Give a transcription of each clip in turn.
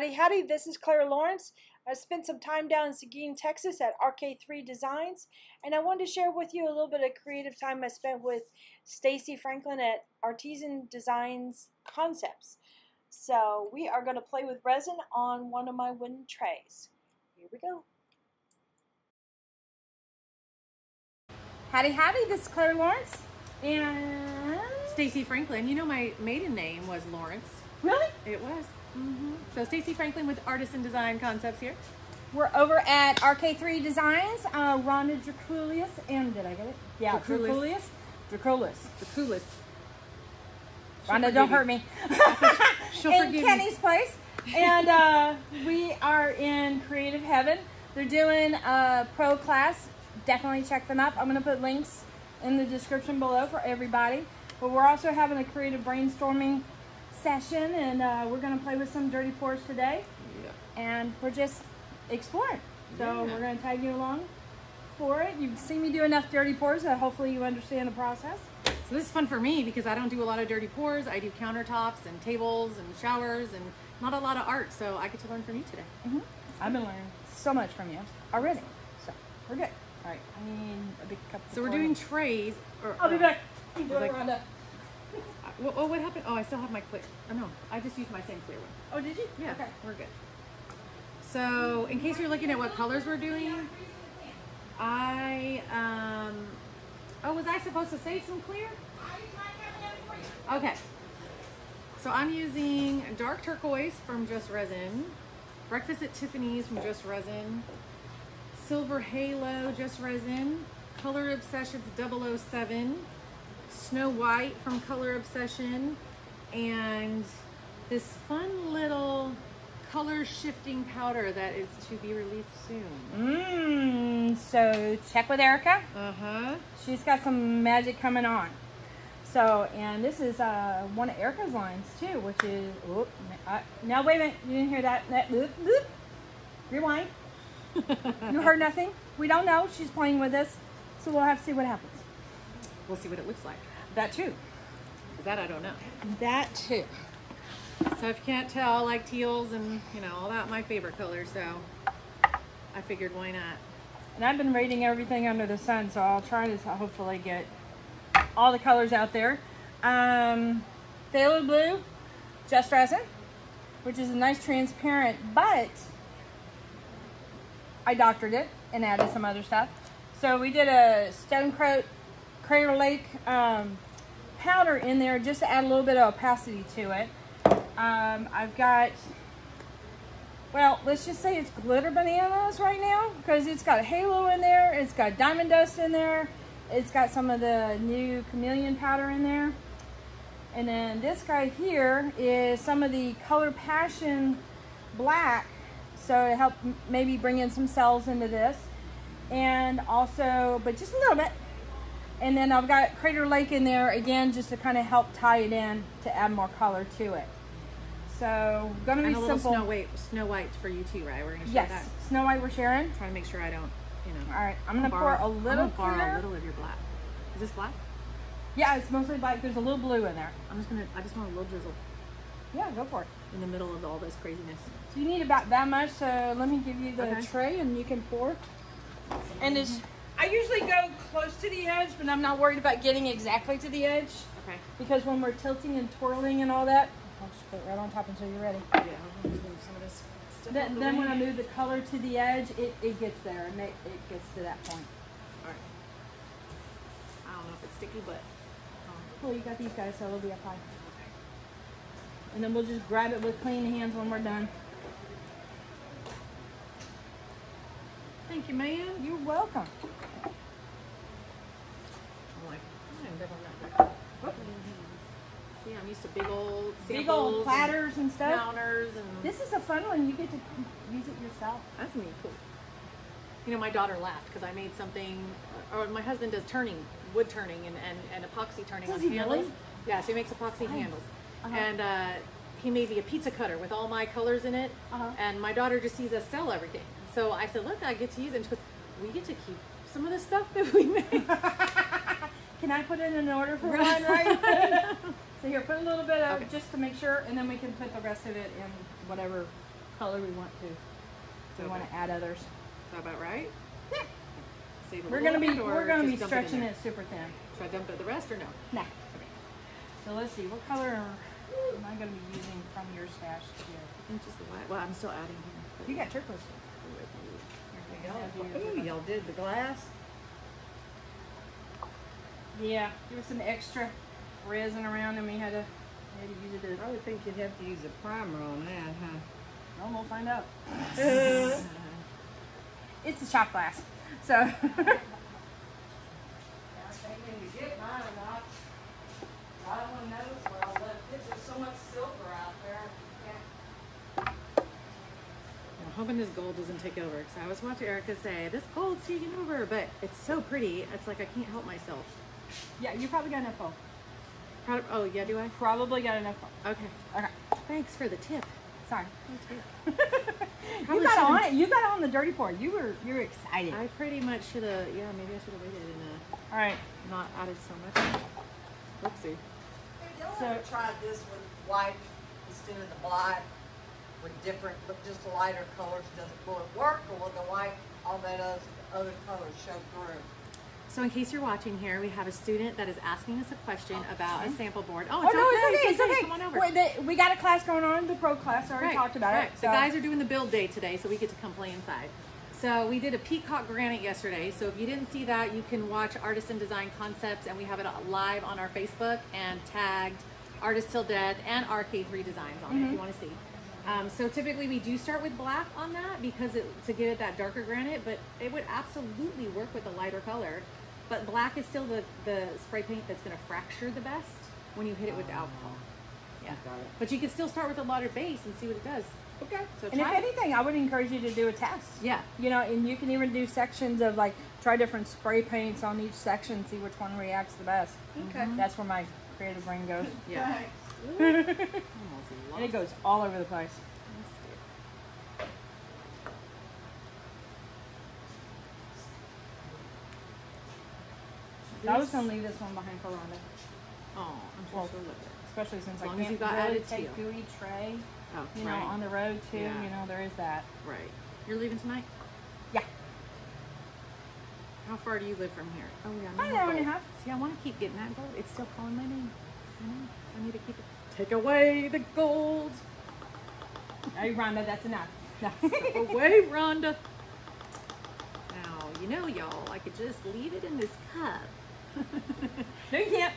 Howdy, howdy, this is Clara Lawrence. I spent some time down in Seguin, Texas at RK3 Designs, and I wanted to share with you a little bit of creative time I spent with Staci Franklin at Artisan Design Concepts. So we are going to play with resin on one of my wooden trays. Here we go. Howdy, howdy, this is Clara Lawrence and Staci Franklin. You know my maiden name was Lawrence. Really? It was. Mm-hmm. So Staci Franklin with Artisan Design Concepts here. We're over at RK3 Designs. Rhonda Draculius, and did I get it? Yeah, Draculius. Rhonda, don't hurt me. In Kenny's place, and we are in Creative Heaven. They're doing a pro class. Definitely check them out. I'm gonna put links in the description below for everybody. But we're also having a creative brainstorming session, and we're gonna play with some dirty pours today. Yeah. And we're just exploring. So yeah, we're gonna tag you along for it. You've seen me do enough dirty pours that hopefully you understand the process. So this is fun for me because I don't do a lot of dirty pours. I do countertops and tables and showers and not a lot of art. So I get to learn from you today. Mm-hmm. I've been learning so much from you already. So we're good. All right, I need a big cup of we're doing trays. Or, I'll be back. Rhonda. Oh, what happened? Oh, I still have my clear. Oh, no, I just used my same clear one. Oh, did you? Yeah, okay. We're good. So, in case you're looking at what colors we're doing, oh, was I supposed to save some clear? Okay. So, I'm using dark turquoise from Just Resin, Breakfast at Tiffany's from Just Resin, Silver Halo, Just Resin, Color Obsessions 007, Snow White from Color Obsession, and this fun little color shifting powder that is to be released soon. So check with Erica. She's got some magic coming on. So, and this is one of Erica's lines too, which is, now wait a minute, you didn't hear that, rewind. You heard nothing? We don't know. She's playing with us, so we'll have to see what happens. We'll see what it looks like. That too. That I don't know. That too. So if you can't tell, like teals and you know all that, my favorite color. So I figured why not. And I've been reading everything under the sun, so I'll try to hopefully get all the colors out there. Phthalo blue, Just Resin, which is a nice transparent, but I doctored it and added some other stuff. So we did a stone coat Crater Lake powder in there just to add a little bit of opacity to it. I've got, well, let's just say it's glitter bananas right now because it's got a halo in there, it's got diamond dust in there, it's got some of the new chameleon powder in there. And then this guy here is some of the Color Passion black. So it helped maybe bring in some cells into this, and also, but just a little bit. And then I've got Crater Lake in there again, just to kind of help tie it in to add more color to it. So gonna be simple. Snow White for you too, right? We're gonna share that. Yes, Snow White we're sharing. Trying to make sure I don't, you know. All right, I'm gonna borrow a little of your black. Is this black? Yeah, it's mostly black. There's a little blue in there. I just want a little drizzle. Yeah, go for it. In the middle of all this craziness. So you need about that much, so let me give you the tray and you can pour. And it's, I usually go close to the edge, but I'm not worried about getting exactly to the edge. Okay. Because when we're tilting and twirling and all that, I'll just put it right on top until you're ready. Yeah, I'll just move some of this stuff out the way. Then when I move the color to the edge, it gets there, and it gets to that point. All right. I don't know if it's sticky, but... Well, you got these guys, so it'll be up high. And then we'll just grab it with clean hands when we're done. Thank you, ma'am. You're welcome. I'm like, see, I'm used to big old platters and stuff. Counters and this is a fun one. You get to use it yourself. That's really cool. You know, my daughter laughed because I made something, or my husband does wood turning and epoxy turning on handles. Really? Yeah, so he makes epoxy handles. And he made me a pizza cutter with all my colors in it. And my daughter just sees us sell everything. So I said, look, I get to use it. And she goes, we get to keep some of the stuff that we make. Can I put in an order for one, right? So here, put a little bit of just to make sure. And then we can put the rest of it in whatever color we want to. So we want to add others. Is that about right? Yeah. Save a we're gonna be stretching it super thin. Should I dump it the rest or no? Nah. Okay. So let's see, what color am I gonna be using from your stash here? I think just the white. Well, I'm still adding here. You got turquoise. Ooh, y'all did the glass. Yeah, there was some extra resin around and we had to use it. I would think you'd have to use a primer on that, huh? Well, we'll find out. It's a shot glass, so. I think to get mine, God only knows where I live. There's so much silver out there. I'm hoping this gold doesn't take over, because I was watching Erica say, this gold's taking over, but it's so pretty, it's like I can't help myself. Yeah, you probably got enough gold. Oh, yeah, do I? Probably got enough gold. Okay. Okay. Thanks for the tip. Sorry. Thank you. You got on it. You got on the dirty part. You were excited. I pretty much should have, yeah, maybe I should have waited and all right, not added so much. Oopsie. Hey, y'all ever tried this with white instead of the black? With different, but just lighter colors, will it work, or will the white, all that other colors show through? So in case you're watching here, we have a student that is asking us a question about a sample board. Oh, it's, oh, no, it's okay. Come on over. Wait, we got a class going on, the pro class, already talked about it. So. The guys are doing the build day today, so we get to come play inside. So we did a peacock granite yesterday, so if you didn't see that, you can watch Artisan Design Concepts, and we have it live on our Facebook, and tagged Artist Till Death and RK3 Designs on it if you want to see. So typically we do start with black on that because to give it that darker granite, but it would absolutely work with a lighter color. But black is still the spray paint that's going to fracture the best when you hit it with alcohol. Yeah. Got it. But you can still start with a lighter base and see what it does. Okay. So and if anything, I would encourage you to do a test. Yeah. You know, and you can even do sections of like, try different spray paints on each section, see which one reacts the best. Okay. That's where my creative brain goes. Yeah. And it goes all over the place. I was gonna leave this one behind for Rhonda. Oh, I'm sure she'll love it. Especially since I can't really take gooey tray. Oh, you know, on the road too. Yeah. You know, there is that. Right. You're leaving tonight? Yeah. How far do you live from here? Oh yeah. An hour and a half. See, I want to keep getting that gold. It's still calling my name. I need to keep it. Take away the gold. Hey, Rhonda, that's enough. Take away, Rhonda. Now, you know, y'all, I could just leave it in this cup. No, you can't.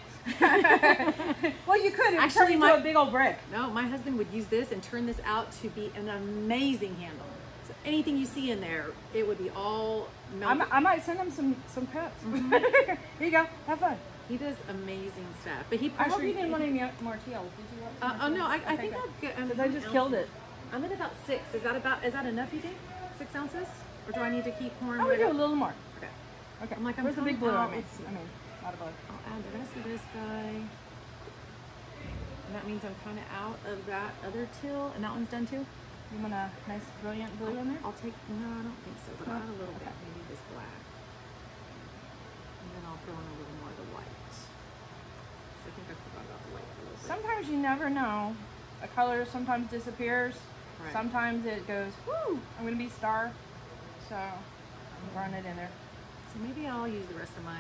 Well, you could. It actually turned into a big old brick. No, my husband would use this and turn this out to be an amazing handle. So anything you see in there, it would be all melted. I might send him some cups. Here you go. Have fun. He does amazing stuff, but I hope you didn't want any more teal. Did you want some more teal? No, I think I've got, because I just killed it. I'm at about 6. Is that enough, you think? 6 ounces? Or do I need to keep pouring? I would do a little more. Okay. Okay. I'm like, where's the big blue? I mean, not a blue. I'll add the rest of this guy. And that means I'm kind of out of that other teal. And that one's done too? You want a nice brilliant blue in there? I'll take, no, I don't think so, but I'll add a little bit. Maybe this black. And then I'll throw in a little more of the white. I think I forgot about the white a little bit. Sometimes you never know. A color sometimes disappears. Right. Sometimes it goes, woo, I'm going to be star. So I'm throwing it in there. So maybe I'll use the rest of my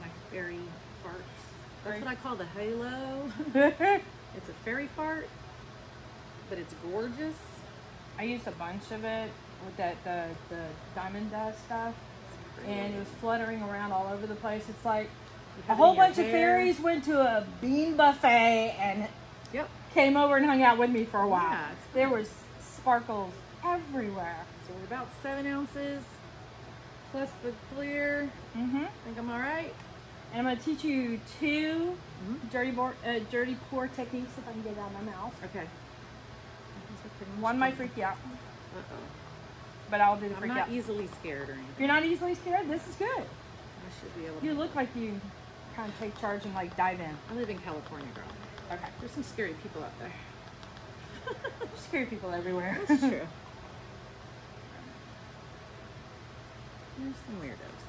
my fairy farts. That's what I call the halo. It's a fairy fart, but it's gorgeous. I used a bunch of it with the diamond dust stuff. And it was fluttering around all over the place. It's like a whole bunch of fairies went to a bean buffet and came over and hung out with me for a while. Yeah, there was sparkles everywhere. So we're about 7 ounces plus the clear. I think I'm all right. And I'm going to teach you 2 dirty pour techniques if I can get it out of my mouth. Okay. One might freak you out. But I'll do the freak out. I'm not easily scared or anything. You're not easily scared? This is good. I should be able to. You look like you kind of take charge and like dive in. I live in California, girl. Okay. There's some scary people out there. There's scary people everywhere. That's true. There's some weirdos.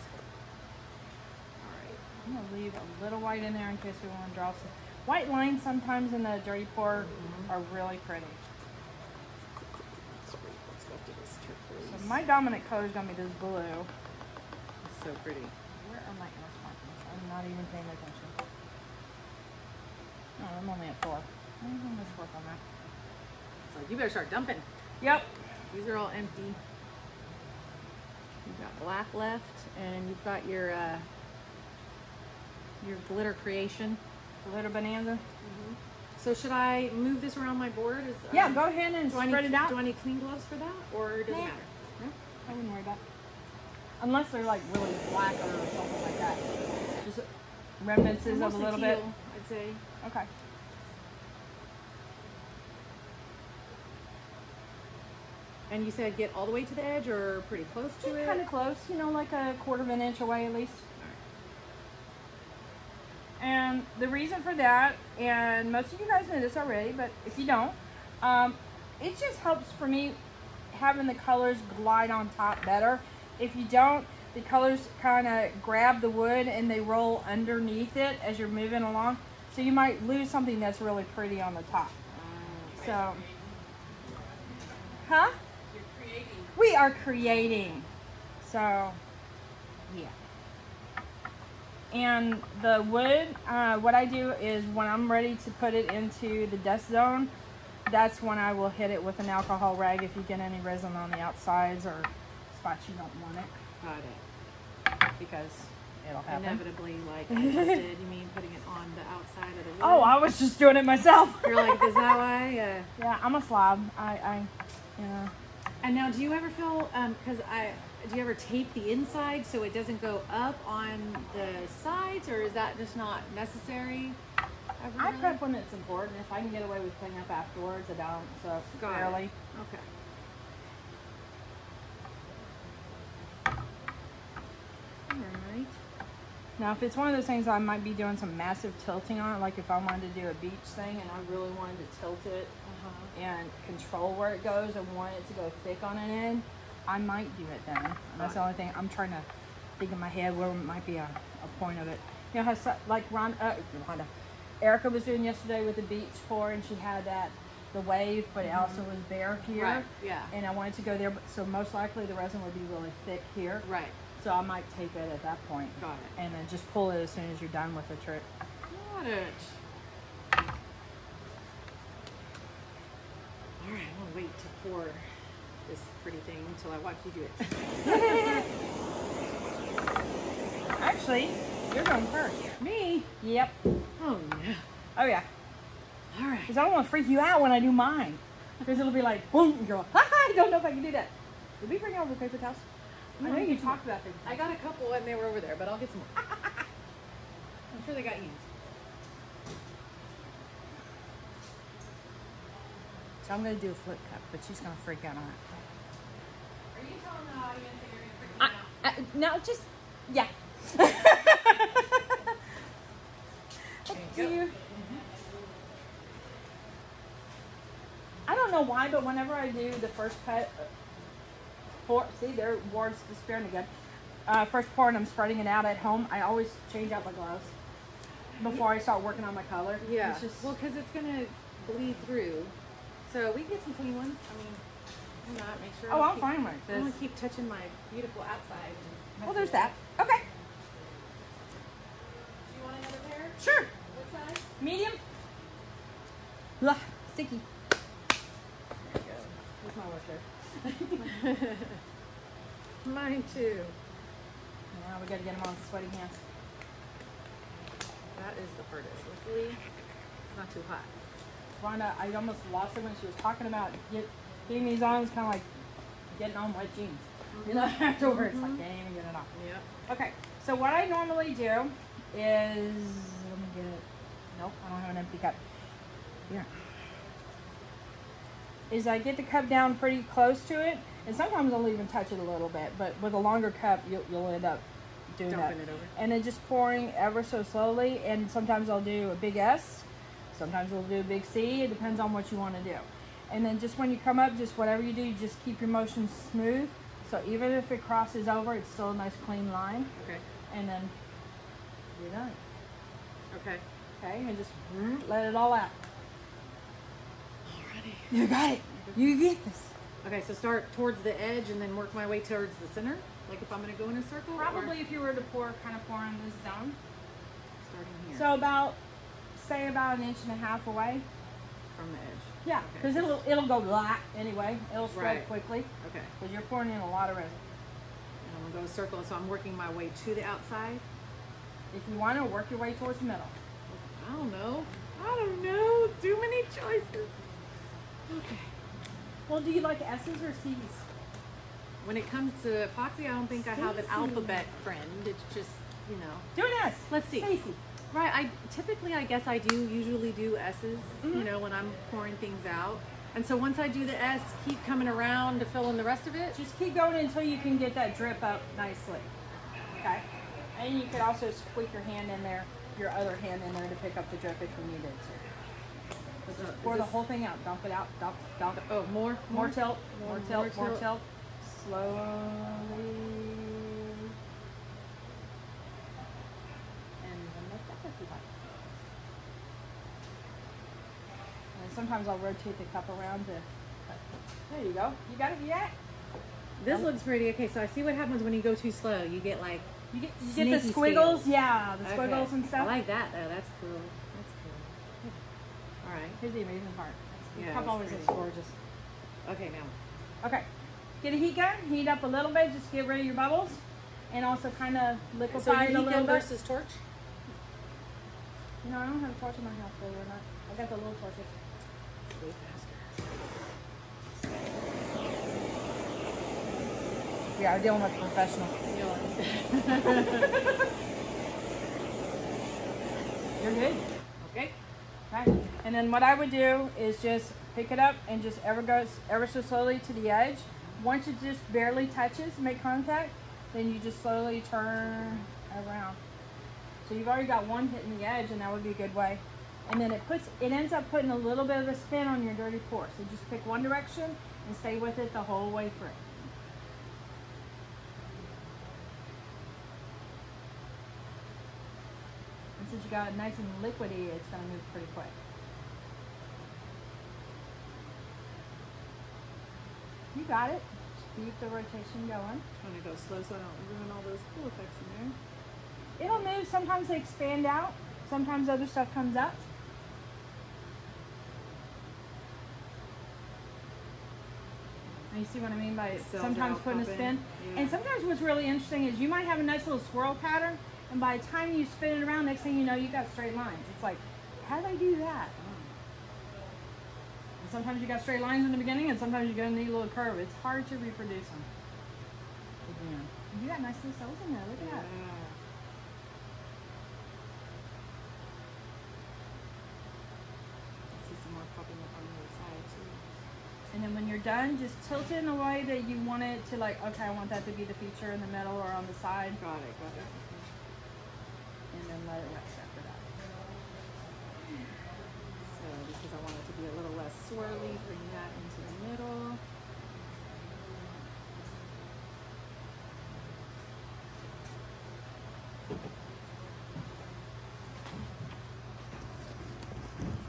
All right. I'm going to leave a little white in there in case we want to draw some. White lines sometimes in the dirty pour are really pretty. left of this turquoise. So my dominant color is going to be this blue. It's so pretty. Where are my arrows markings? I'm not even paying attention. No, I'm only at 4. I'm going to work on that. So you better start dumping. Yep. These are all empty. You've got black left, and you've got your glitter creation. Glitter bonanza. Mm-hmm. So should I move this around my board? Yeah, go ahead and spread it out. Do I need clean gloves for that, or does it matter? No, I wouldn't worry about it. Unless they're like really black or something like that. Just remnants of a little bit. I'd say. Okay. And you said get all the way to the edge or pretty close to it? Kind of close, you know, like a 1/4 of an inch away at least. And the reason for that, and most of you guys know this already, but if you don't, it just helps for me having the colors glide on top better. If you don't, the colors kind of grab the wood and they roll underneath it as you're moving along. So you might lose something that's really pretty on the top. So, huh? You're creating. We are creating. So, yeah. And the wood, what I do is when I'm ready to put it into the dust zone, that's when I will hit it with an alcohol rag if you get any resin on the outsides or spots you don't want it. Got it. Because it'll happen. Inevitably, like I just did, you mean putting it on the outside of the wood? Oh, I was just doing it myself. You're like, is that why? Yeah, I'm a slob. Yeah. And now, do you ever feel, do you ever tape the inside so it doesn't go up on the sides, or is that just not necessary? I prep when it's important. If I can get away with cleaning up afterwards, I don't. So barely. Okay. All right. Now, if it's one of those things I might be doing some massive tilting on it, like if I wanted to do a beach thing and I really wanted to tilt it and control where it goes and want it to go thick on an end, I might do it then. And that's the only thing I'm trying to think in my head where might be a point of it. You know how like Erica was doing yesterday with the beach floor, and she had the wave, but it also was bare here. Right. Yeah. And I wanted to go there, so most likely the resin would be really thick here. Right. So I might tape it at that point. Got it. And then just pull it as soon as you're done with the trip. Got it. All right, I'm gonna wait to pour this pretty thing until I watch you do it. Actually, you're going first. Me? Yep. Oh yeah. Oh yeah. All right. Because I don't want to freak you out when I do mine. Because it'll be like, boom, and you're like, ha, I don't know if I can do that. Did we bring over paper towels? I know you talked about them. I got a couple and they were over there, but I'll get some more. I'm sure they got used. So I'm going to do a flip cup, but she's going to freak out on it. Are you telling the audience that you're going to freak out? No, just, yeah. I don't know why, but whenever I do the first cut, see, there Ward's disappearing again. First pour and I'm spreading it out at home, I always change out my gloves before I start working on my color. Yeah. It's just, well, because it's going to bleed through. So we can get some clean ones. I mean, I'm not make sure. Oh, I'll find one. I want to keep touching my beautiful outside. Well, there's that. Okay. Do you want another pair? Sure. What size? Medium. Blah, sticky. There you go. That's my work shirt. Mine too. Now we got to get them on sweaty hands. That is the hardest. Luckily, it's not too hot. Rhonda, I almost lost it when she was talking about getting these on. It's kind of like getting on wet jeans. You know, afterwards, like, I didn't even get it off. Yep. Okay, so what I normally do is, let me get it. Nope, I don't have an empty cup. Yeah. Is I get the cup down pretty close to it, and sometimes I'll even touch it a little bit, but with a longer cup, you'll end up doing that. Dumping it over. And then just pouring ever so slowly, and sometimes I'll do a big S. Sometimes we'll do a big C. It depends on what you want to do. And then just when you come up, just whatever you do, you just keep your motion smooth. So even if it crosses over, it's still a nice clean line. Okay. And then you're done. Okay. Okay, and just let it all out. Alrighty. You got it. You get this. Okay, so start towards the edge and then work my way towards the center. Like if I'm gonna go in a circle? Probably if you were to pour, kind of pour in this zone. Starting here. So about, say about 1.5 inches away. From the edge. Yeah, because okay. it'll go light anyway. It'll spread quickly. Okay. Because you're pouring in a lot of resin. And I'm gonna go circle, so I'm working my way to the outside. If you want to work your way towards the middle. I don't know. Too many choices. Okay. Well, do you like S's or C's? When it comes to epoxy, I don't think I have an alphabet friend. It's just, you know. Do an S. Let's see. Staci. Right. I guess I do usually do S's, you know, when I'm pouring things out. And so once I do the S, keep coming around to fill in the rest of it. Just keep going until you can get that drip up nicely. Okay. And you could also squeak your hand in there, your other hand in there to pick up the drip if you needed to. Just pour the whole thing out. Dump it out. Dump. Oh, more tilt. More tilt. Slowly. And then lift up if you like. And sometimes I'll rotate the cup around to. There you go. You got it yet? This looks pretty. Okay, so I see what happens when you go too slow. You get like. You get the squiggles. Yeah, the squiggles and stuff. I like that though. That's cool. All right. Here's the amazing part. Yeah, cup always looks gorgeous. Okay, now. Okay. Get a heat gun. Heat up a little bit. Just get rid of your bubbles, and also kind of liquefy so it a little bit. Versus torch. No, I don't have a torch in my house, believe it or not. I got the little torches. Way faster. Yeah, I'm dealing with a professional. You're good. Okay. Okay. And then what I would do is just pick it up and just ever so slowly to the edge. Once it just barely touches, make contact, then you just slowly turn around. So you've already got one hitting the edge, and that would be a good way. And then it ends up putting a little bit of a spin on your dirty pour. So just pick one direction and stay with it the whole way through. And since you got it nice and liquidy, it's going to move pretty quick. You got it. Just keep the rotation going. I'm going to go slow so I don't ruin all those cool effects in there. It'll move. Sometimes they expand out. Sometimes other stuff comes up. And you see what I mean by sometimes putting a spin? Yeah. And sometimes what's really interesting is you might have a nice little swirl pattern, and by the time you spin it around, next thing you know, you've got straight lines. It's like, how did I do that? Sometimes you got straight lines in the beginning, and sometimes you're gonna need a little curve. It's hard to reproduce them. Again. You got nice little cells in there. Look at that. I see some more popping up on the other side too. And then when you're done, just tilt it in a way that you want it to, like, okay, I want that to be the feature in the middle or on the side. Got it. Got it. And then let it rest after that. So because I want it to be a little less swirly, bring that into the middle. All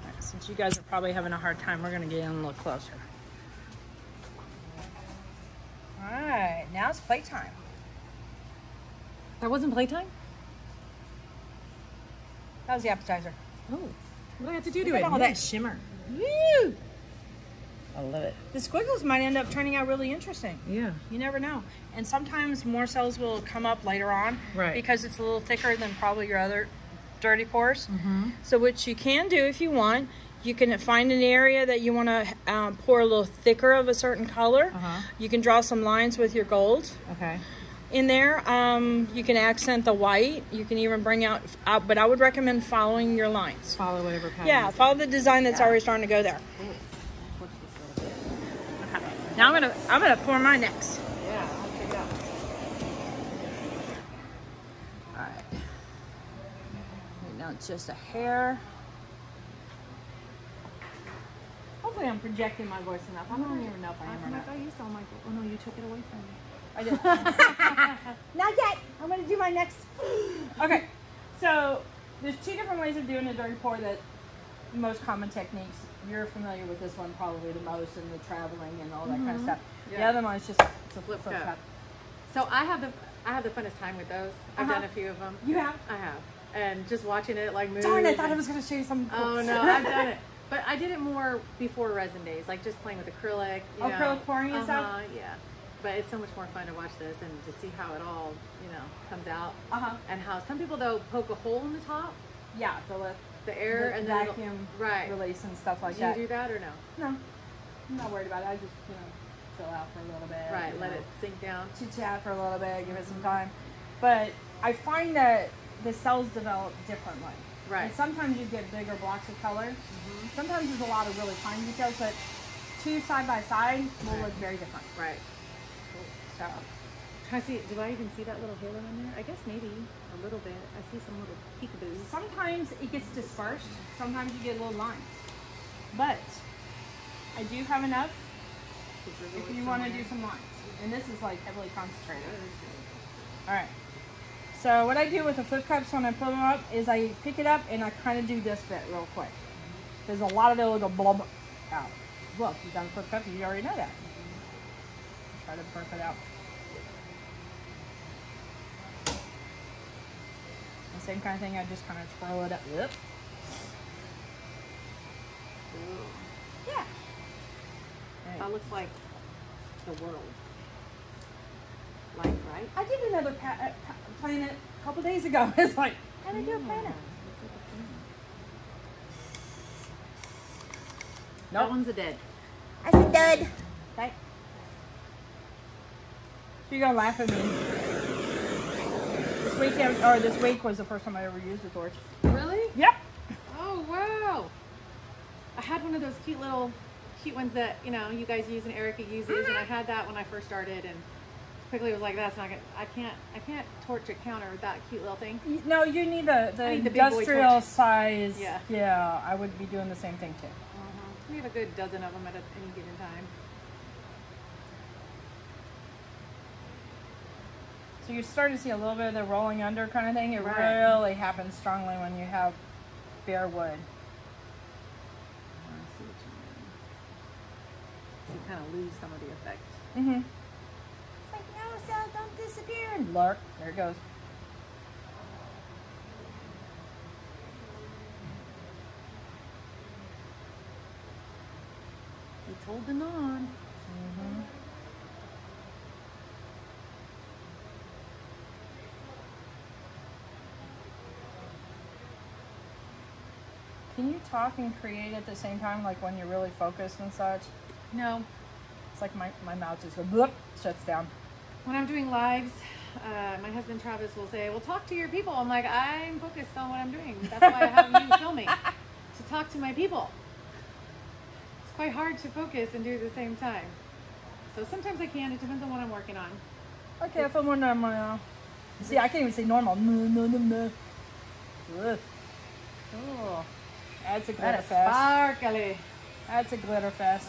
right, since you guys are probably having a hard time, we're gonna get in a little closer. All right, now it's playtime. That wasn't playtime? That was the appetizer. Oh. What do I have to do to it? All that shimmer. Woo! I love it. The squiggles might end up turning out really interesting. Yeah. You never know. And sometimes more cells will come up later on. Right. Because it's a little thicker than probably your other dirty pores. Mm-hmm. So what you can do if you want, you can find an area that you want to pour a little thicker of a certain color. Uh-huh. You can draw some lines with your gold. Okay. In there, you can accent the white. You can even bring out, but I would recommend following your lines. Follow whatever pattern. Yeah, follow the design that's already starting to go there. Cool. Okay. Now I'm gonna pour mine next. Yeah, I'll figure out. All right. Right now it's just a hair. Hopefully I'm projecting my voice enough. I don't even know if I am or not. I used all my. Oh no, you took it away from me. I did. Not yet. I'm going to do my next. Okay. So there's two different ways of doing a dirty pour that most common techniques you're familiar with this one probably the most, and the traveling and all that kind of stuff. Yeah. The other one is just it's a flip cup. So I have the funnest time with those. I've done a few of them. You have? I have. And just watching it like move. Darn, I thought I was going to show you something. Oh no, I've done it. But I did it more before resin days, like just playing with acrylic. You know. Acrylic pouring and stuff? Yeah. But it's so much more fun to watch this and to see how it all, you know, comes out. And how some people, though, poke a hole in the top. Yeah, the air and the vacuum release and stuff like that. Do you do that or no? No. I'm not worried about it. I just, you know, chill out for a little bit. Right, let it sink down. Chit-chat for a little bit, give it some time. But I find that the cells develop differently. Right. And sometimes you get bigger blocks of color. Sometimes there's a lot of really fine details, but two side by side will look very different. Right. So, I see, do I even see that little halo in there? I guess maybe a little bit. I see some little peekaboos. Sometimes it gets dispersed. Sometimes you get little lines. But I do have enough if you want to do some lines. And this is like heavily concentrated. All right. So what I do with the flip cups when I put them up is I pick it up and I kind of do this bit real quick. There's a lot of it will go blob out. Well, if you've done flip cups, you already know that. Try to burp it out. The same kind of thing, I just kind of twirl it up. Yeah. Hey. That looks like the world. Like, right? I did another planet a couple days ago. It's like, how did I do a planet? That one's a dead. I said dead. Right. You're gonna laugh at me. This weekend or this week was the first time I ever used a torch. Really? Yep. Oh wow! I had one of those cute ones that you know you guys use and Erica uses, and I had that when I first started, and quickly was like, that's not gonna. I can't torch a counter with that cute little thing. No, you need the industrial size. Yeah. Yeah, I would be doing the same thing too. We have a good dozen of them at any given time. So you're starting to see a little bit of the rolling under kind of thing. It really happens strongly when you have bare wood. So you kind of lose some of the effect. It's like, no, Sal, don't disappear. And look, there it goes. It's holding on. Can you talk and create at the same time, like when you're really focused and such? No. It's like my mouth just goes, bloop, shuts down. When I'm doing lives, my husband Travis will say, well, talk to your people. I'm like, I'm focused on what I'm doing. That's why I have you filming, to talk to my people. It's quite hard to focus and do at the same time. So sometimes I can. It depends on what I'm working on. Okay, if I'm on normal. See, I can't even say normal. Oh. That's a glitter fest. Sparkly. That's a glitter fest.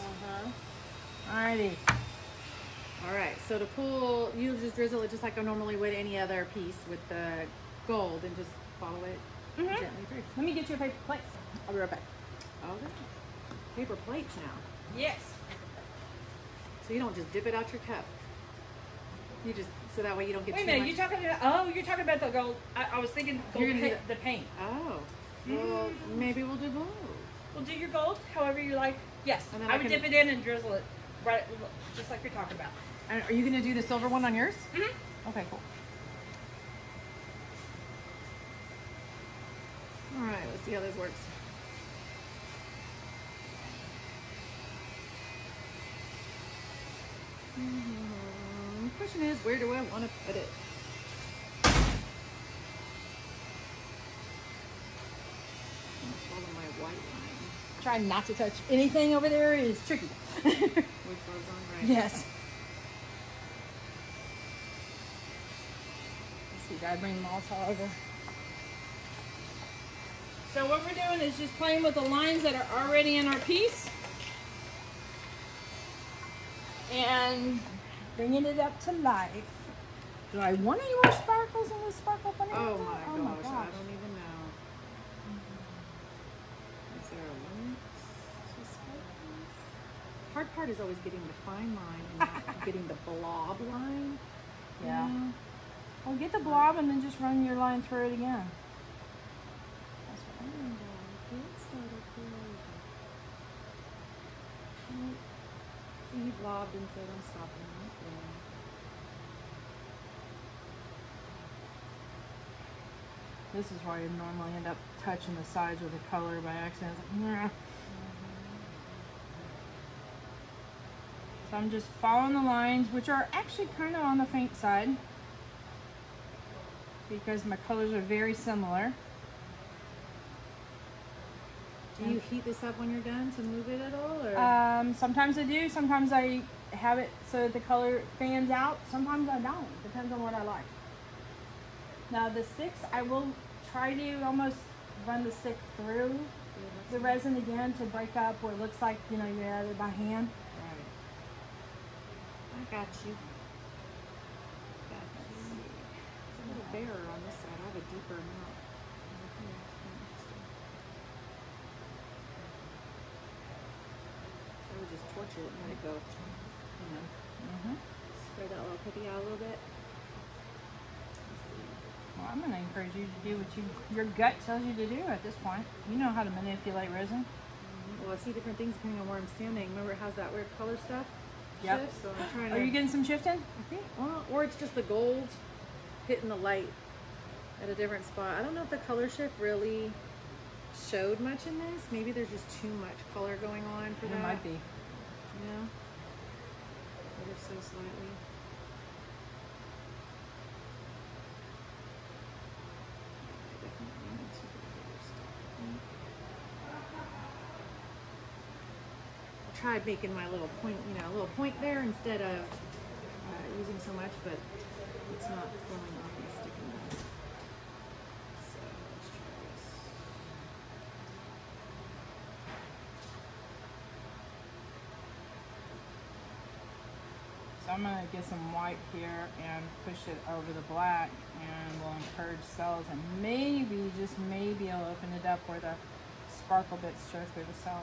Alrighty. Alright, so to pull, you just drizzle it just like I normally would any other piece with the gold and just follow it gently through. Let me get you a paper plate. I'll be right back. Okay. Paper plates now. Yes. So you don't just dip it out your cup. You just, so that way you don't get too much. Wait a minute, you're talking about, you're talking about the gold. I was thinking gold the paint. Oh. Well, maybe we'll do gold. We'll do your gold however you like. Yes, and then I would dip it in and drizzle it, right, just like you're talking about. And are you going to do the silver one on yours? Okay, cool. All right, let's see how this works. The question is, where do I want to put it? Trying not to touch anything over there is tricky. Which goes on right. Yes. Let's see, gotta bring them all over. So what we're doing is just playing with the lines that are already in our piece and bringing it up to life. Do I want any more sparkles in this sparkle bunny? Oh my gosh, I don't even know. There are one, two, hard part is always getting the fine line and getting the blob line. Yeah. You know? Well, get the blob and then just run your line through it again. That's what I'm doing. So you blobbed and said, I'm stopping right there. This is why you normally end up touching the sides with a color by accident. It's like, nah. So I'm just following the lines, which are actually kind of on the faint side because my colors are very similar. Do you heat this up when you're done to move it at all? Or? Sometimes I do. Sometimes I have it so that the color fans out. Sometimes I don't. Depends on what I like. Now the sticks, I will try to almost run the stick through the resin again to break up where it looks like, you know, you're at it by hand. Right. I got you. Let's see. It's a little barer on this side. I have a deeper amount. I would just torture it and let it go, you know. Spread that little puppy out a little bit. Well, I'm going to encourage you to do what your gut tells you to do at this point. You know how to manipulate resin. Well, I see different things depending on where I'm standing. Remember, how's that weird color stuff? Yep. Shifts, so I'm trying to... Are you getting some shifting? I think, well, or it's just the gold hitting the light at a different spot. I don't know if the color shift really showed much in this. Maybe there's just too much color going on for that. It might be. You know? Ever so slightly. Tried making my little point, you know, a little point there instead of using so much, but it's not flowing off and sticking out. So let's try this. So I'm going to get some white here and push it over the black, and we'll encourage cells, and maybe, just maybe, I'll open it up where the sparkle bits show through the cells.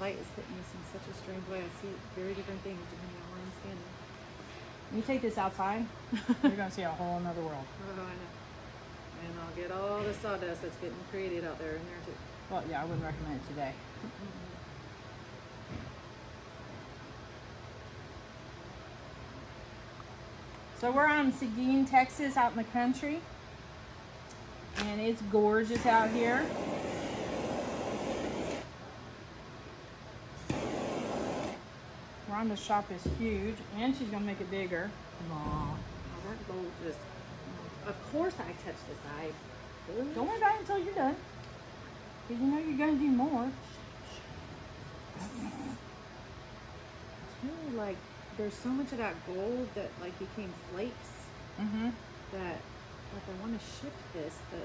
Light is hitting this in such a strange way. I see very different things depending on where I'm standing. When you take this outside, you're going to see a whole another world. Oh, I know. And I'll get all the sawdust that's getting created out there in there too. Well, yeah, I wouldn't recommend it today. So we're on Seguin, Texas, out in the country. And it's gorgeous out here. Rhonda's shop is huge, and she's gonna make it bigger. Aww. That gold just, of course I touched the side. Ooh. Don't worry about it until you're done. Because you know you're gonna do more. It's really like, there's so much of that gold that like became flakes. That, like I wanna shift this, but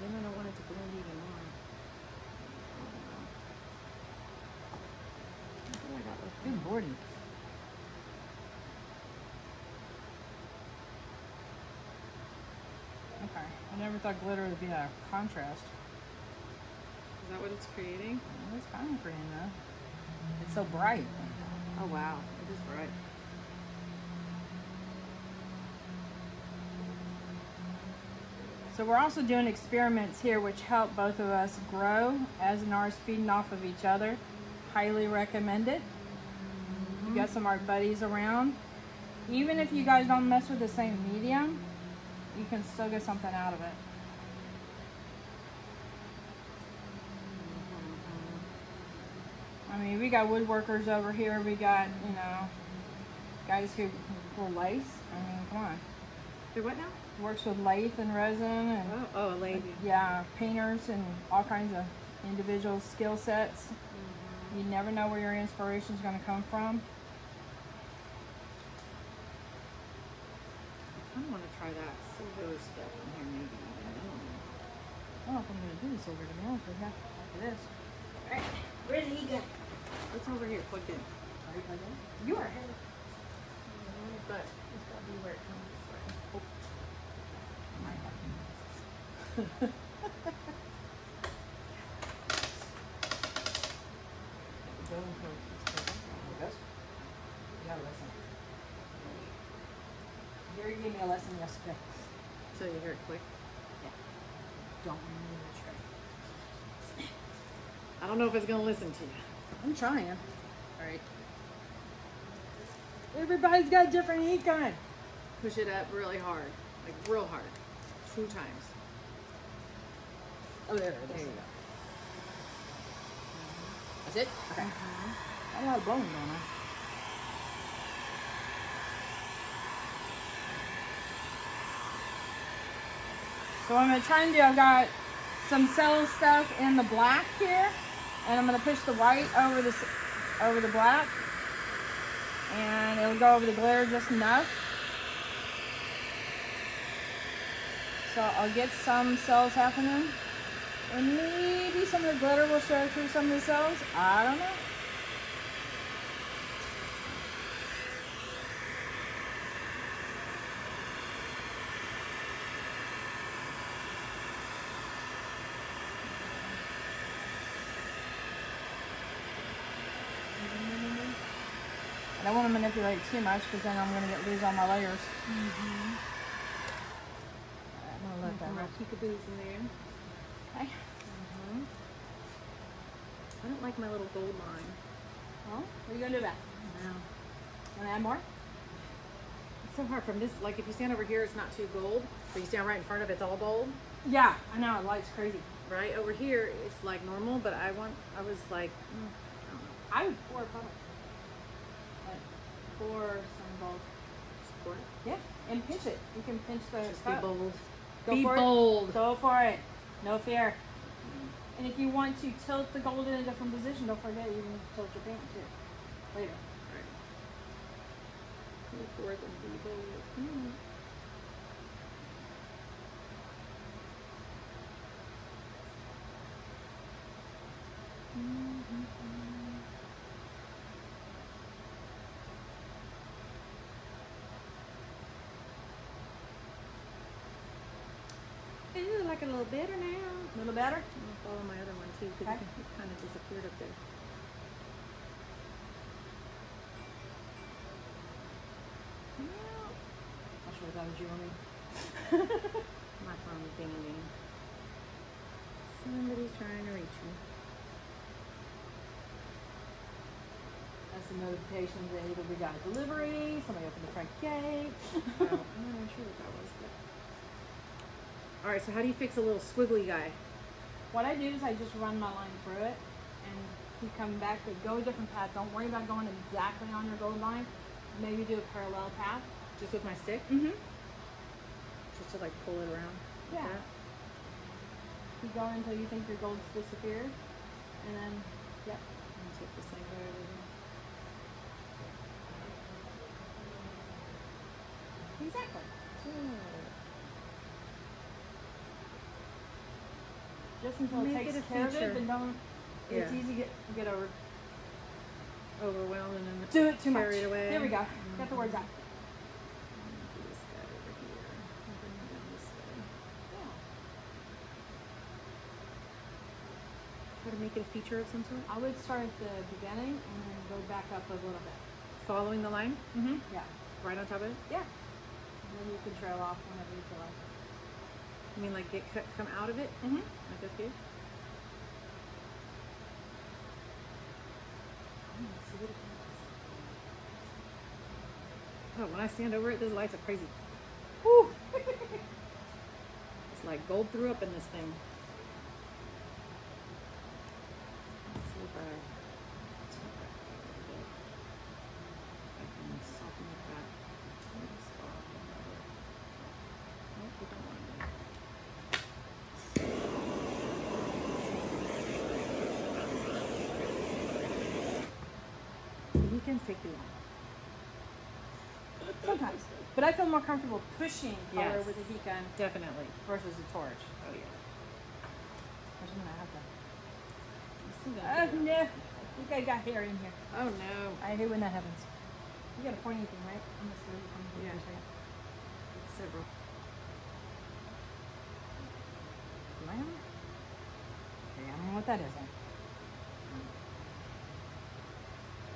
then I don't want it to blend even more. Good lordy. Okay. I never thought glitter would be a contrast. Is that what it's creating? Well, it's kind of creating though. It's so bright. Oh wow. It is bright. So we're also doing experiments here which help both of us grow as an artist, feeding off of each other. Highly recommend it. You got some art buddies around. Even if you guys don't mess with the same medium, you can still get something out of it. I mean, we got woodworkers over here. We got, you know, guys who will lathe. I mean, come on. Do what now? Works with lathe and resin and a lathe. Yeah, painters and all kinds of individual skill sets. You never know where your inspiration is going to come from. I kind of want to try that silver stuff in here, maybe. I don't know if I'm going to do the silver, to be honest with you. After this. All right, where did he go? What's over here plugged in? Are you plugged in? You are. But it's got to be where it comes this way. Gary gave me a lesson yesterday. So you hear it click? Yeah. Don't move the tray. I don't know if it's going to listen to you. I'm trying. All right. Everybody's got a different heat gun. Push it up really hard. Like real hard. 2 times. Oh, there it is. There you go. That's it? Okay. Got a lot of blowing going on. So what I'm gonna try and do, I've got some cello stuff in the black here, and I'm gonna push the white over this, over the black, and it'll go over the glare just enough. So I'll get some cells happening, and maybe some of the glitter will show through some of the cells. I don't know. I don't want to manipulate too much because then I'm going to get loose on my layers. Mm-hmm. I'm going to let that peekaboos in there. Okay. Mm-hmm. I don't like my little gold line. Well, what are you going to do about it? No. Want to add more? It's so hard from this, like if you stand over here, it's not too gold, but you stand right in front of it, it's all gold. Yeah, I know, the light's crazy. Right over here, it's like normal, but I was like, I would pour a product. Or some gold. Support it. Yeah, and pinch it. You can pinch the Just cup. Be bold. Go be for bold. It. Go for it. No fear. And if you want to tilt the gold in a different position, don't forget you can tilt your pants too. Later. All right. Go for it and be bold. Mm-hmm. A little better now. A little better? I'm going to follow my other one too because it kind of disappeared up there. Yeah. I should have done jewelry. My phone is dinging. Somebody's trying to reach me. That's the notifications that either we got a delivery, somebody opened the front gate. Well, I'm not sure what that was, but. All right, so how do you fix a little squiggly guy? What I do is I just run my line through it, and you come back, but go a different path. Don't worry about going exactly on your gold line. Maybe do a parallel path. Just with my stick? Mm-hmm. Just to like pull it around? Yeah. Like you go until you think your gold's disappeared, and then, yep. I'm gonna take this thing right over here. Exactly. Good. Just until it takes care of it, but don't, it's easy to get over. Overwhelmed and do it too much. Carried away. There we go. Mm-hmm. Got the words out. Do this guy over here. Bring it down this way. Yeah. How to make it a feature of some sort? I would start at the beginning and then go back up a little bit. Following the line? Mm-hmm. Yeah. Right on top of it? Yeah. And then you can trail off whenever you feel like it. You mean like get cut, come out of it? Mm-hmm. Like up here? Oh, when I stand over it, those lights are crazy. Woo! It's like gold threw up in this thing. Let's see if I can soften it back. Nope, we don't want to. Can take you long. Sometimes. But I feel more comfortable pushing color with a heat gun. Definitely. Versus a torch. Oh, yeah. I'm gonna have that. Oh, no. I think I got hair in here. Oh, no. I hate when that happens. You got a pointy thing, right? I'm going to see. Yeah. Several. that isn't.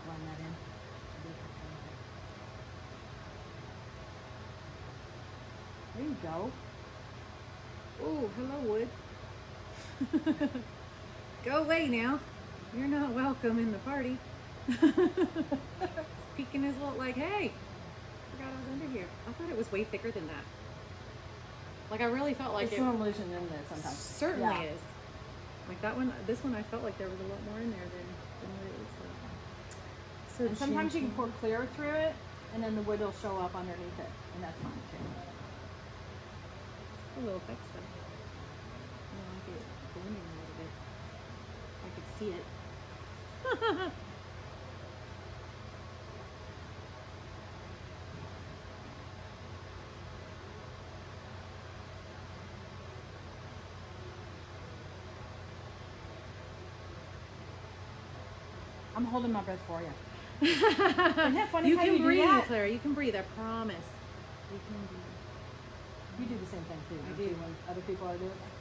Run that in. There you go. Oh, hello, wood. Go away now. You're not welcome in the party. Peeking his little, like, hey, I forgot I was under here. I thought it was way thicker than that. Like, I really felt like it's more illusion than this sometimes. Certainly is. Like that one, this one, I felt like there was a lot more in there than what it looks like. So and sometimes you can pour clear through it, and then the wood will show up underneath it, and that's fine too. A little fix though. I like it blending a little bit. I could see it. I'm holding my breath for you. Isn't that funny? You can breathe, Clara. You can breathe. I promise. You can breathe. You do the same thing too. I do. When other people are doing it.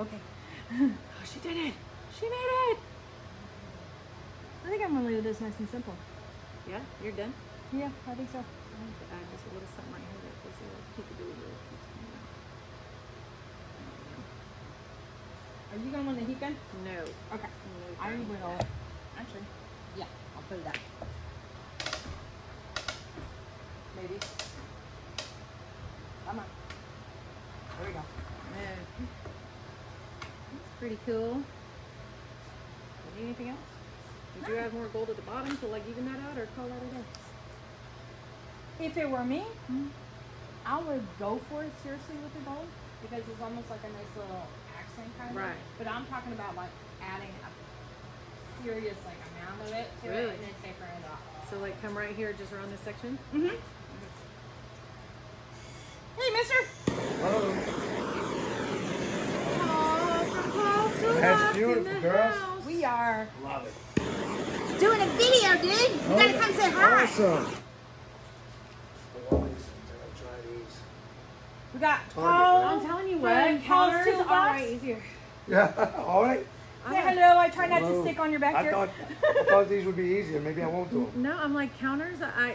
Okay. Oh, she did it. She made it. I think I'm gonna leave this nice and simple. Yeah. You're done. Yeah, I think so. I need to add just a little something right here that was a little peekaboo. Are you going on the heat gun? No. Okay. No, I will. Actually, yeah, I'll put it out. Maybe. Come on. There we go. That's pretty cool. Need anything else? Did you add more gold at the bottom to like even that out, or call that a day? If it were me, I would go for it seriously with the gold because it's almost like a nice little. Kind of right. But I'm talking about like adding a serious like amount of it to it and then taper it off. So like come right here just around this section? Mm-hmm. Okay. Hey mister! Hello. Oh, from Paul. That's beautiful, girls. House. We are. Love it. Doing a video, dude. You gotta come say hi. Awesome. We got Paul. I'm telling you what, Paul's too right here. Yeah, all right. Say hello. I try not to stick on your back here. I thought these would be easier. Maybe I won't do them. No, I'm like counters. I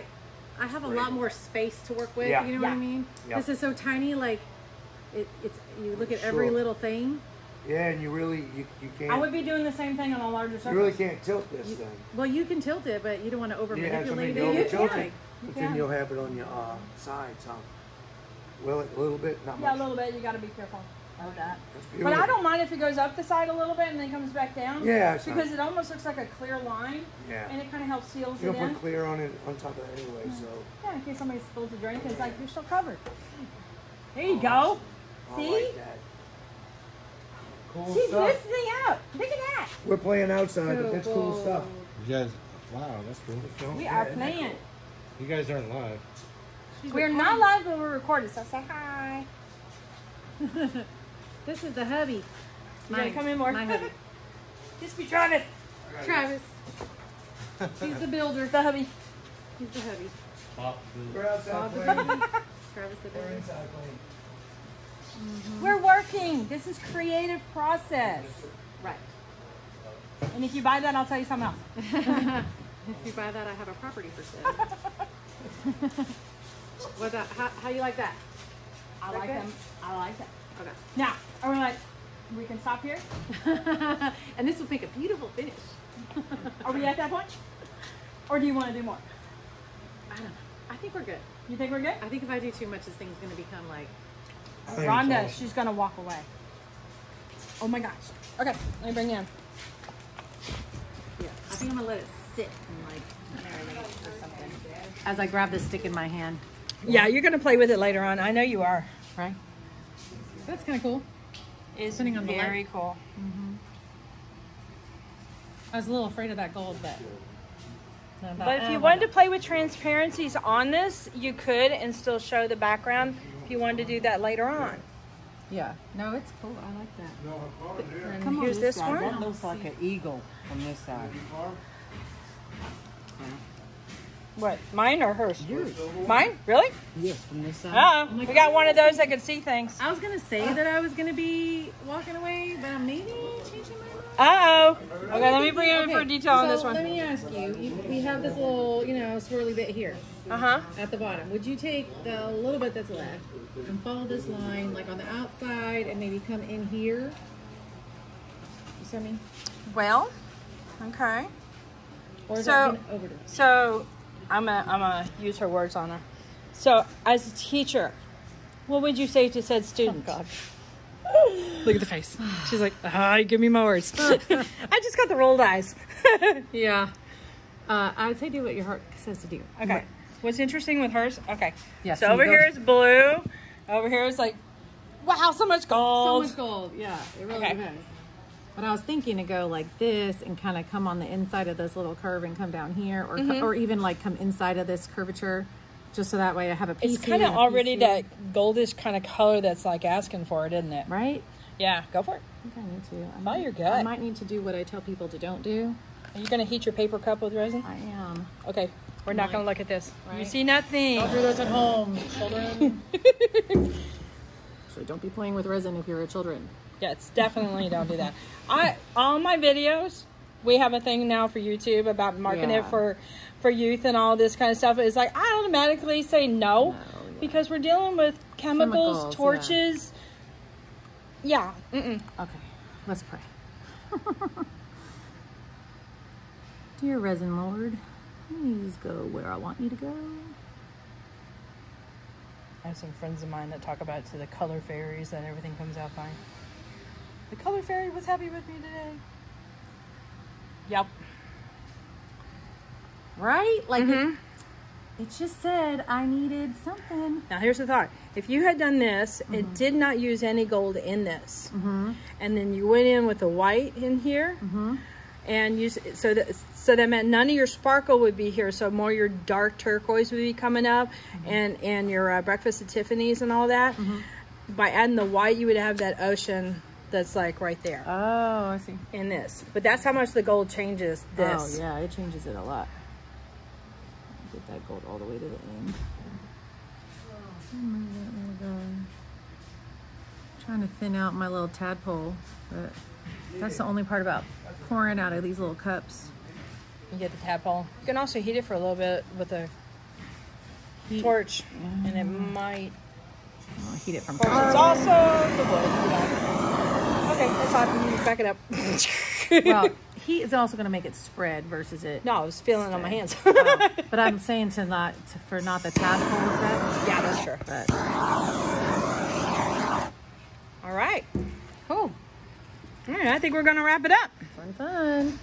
have a lot more space to work with. Yeah. You know what I mean? Yeah. This is so tiny. Like, it's you look at every little thing. Yeah, and you really you can't. I would be doing the same thing on a larger surface. You really can't tilt this thing. Well, you can tilt it, but you don't want to over manipulate it. You tilt it, but then you'll have it on your side, so. Will it a little bit? Not much. Yeah, a little bit. You got to be careful. Oh, that. But I don't mind if it goes up the side a little bit and then comes back down. Yeah. Because it almost looks like a clear line. Yeah. And it kind of helps seals it in. You'll put clear on it on top of that anyway, so. Yeah, in case somebody spills a drink, it's like, you're still covered. There you go. See? I like that. Cool She's stuff. She's listening out. Look at that. We're playing outside, but that's cool stuff. You guys, wow, that's cool. We are playing. Cool. You guys aren't live. We're not live, but we're recording, so say hi. This is the hubby. Mine. Come in more. My hubby. Just be Travis. Travis. He's the builder. The hubby. He's the hubby. We're outside playing. Travis the builder. We're inside playing. We're working. This is creative process. Right. And if you buy that, I'll tell you something else. If you buy that, I have a property for sale. What that? How you like that? I like them. I like that. Okay. Now, are we like, we can stop here? And this will make a beautiful finish. Are we at that point? Or do you want to do more? I don't know. I think we're good. You think we're good? I think if I do too much, this thing's going to become like... Rhonda, she's going to walk away. Oh my gosh. Okay, let me bring you in. Yeah, I think I'm going to let it sit and like marinate or something. As I grab this stick in my hand. Yeah, you're going to play with it later on. I know you are. Right? That's kind of cool. It's very cool. Mm-hmm. I was a little afraid of that gold, but if you wanted to play with transparencies on this, you could and still show the background if you wanted to do that later on. Yeah. No, it's cool. I like that. But, come on, here's this one. That looks like an eagle on this side. Yeah. What, mine or hers? Yours. Mine? Really? Yes, from this side. Oh, we got one of those that can see things. I was going to say that I was going to be walking away, but I'm maybe changing my mind. Uh-oh. Okay, let me bring you in for detail on this one. Let me ask you, we have this little, you know, swirly bit here. Uh-huh. At the bottom. Would you take the little bit that's left and follow this line, like on the outside, and maybe come in here? You see what I mean? Well, okay. Or so, over so I'm gonna use her words on her. So, as a teacher, what would you say to said student? Oh, God. Look at the face. She's like, ah, give me my words. I just got the rolled eyes. Yeah. I would say do what your heart says to do. Okay. Right. What's interesting with hers? Okay. Yeah, so over here is blue. Over here is like, wow, so much gold. So much gold. Yeah. It really depends. But I was thinking to go like this and kind of come on the inside of this little curve and come down here, or or even like come inside of this curvature, just so that way I have a piece. It's kind of already that goldish kind of color that's like asking for it, isn't it? Right? Yeah, go for it. I think I need to. I might, your gut. I might need to do what I tell people to don't do. Are you going to heat your paper cup with resin? I am. Okay, we're not going to look at this. Right? You see nothing. Don't do those at home, children. So don't be playing with resin if you're a children. Yeah, it's definitely don't do that. All my videos, we have a thing now for YouTube about marketing it for youth and all this kind of stuff. It's like, I automatically say no, because we're dealing with chemicals torches. Yeah. Okay, let's pray. Dear Resin Lord, please go where I want you to go. I have some friends of mine that talk about to the color fairies that everything comes out fine. The color fairy was happy with me today. Yep. Right? Like it just said I needed something. Now here's the thought. If you had done this, it did not use any gold in this. And then you went in with the white in here. And you so that meant none of your sparkle would be here. So more your dark turquoise would be coming up, and your Breakfast at Tiffany's and all that. By adding the white, you would have that ocean that's like right there. Oh, I see. In this. But that's how much the gold changes this. Oh, yeah. It changes it a lot. Get that gold all the way to the end. Oh my God. I'm trying to thin out my little tadpole, but that's the only part about pouring out of these little cups. You get the tadpole. You can also heat it for a little bit with a torch, and it might... I'll heat it from... It's also the wood. Okay, that's hot. Back it up. Well, heat is also going to make it spread versus it. No, I was feeling it on my hands. Oh, but I'm saying to not for not the tadpole effect. Yeah, that's true. But. All right, cool. All right, I think we're going to wrap it up. Fun.